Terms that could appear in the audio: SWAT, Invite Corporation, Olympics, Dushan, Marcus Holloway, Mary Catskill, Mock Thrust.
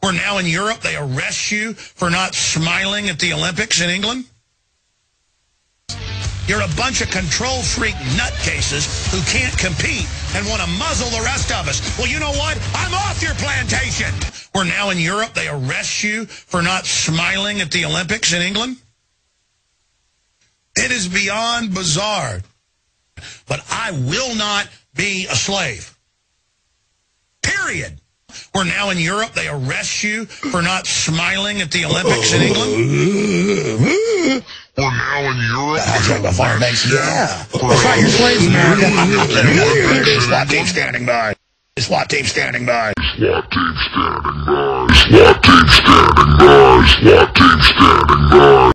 where now in Europe they arrest you for not smiling at the Olympics in England? You're a bunch of control freak nutcases who can't compete and want to muzzle the rest of us. Well, you know what? I'm off your plantation. Where now in Europe they arrest you for not smiling at the Olympics in England? It is beyond bizarre. But I will not be a slave. Period. Where now in Europe they arrest you for not smiling at the Olympics in England? We're now in Europe. Yeah. We're fighting slaves now. SWAT team standing by. SWAT team standing by. SWAT team standing by. SWAT team standing by. SWAT team standing by.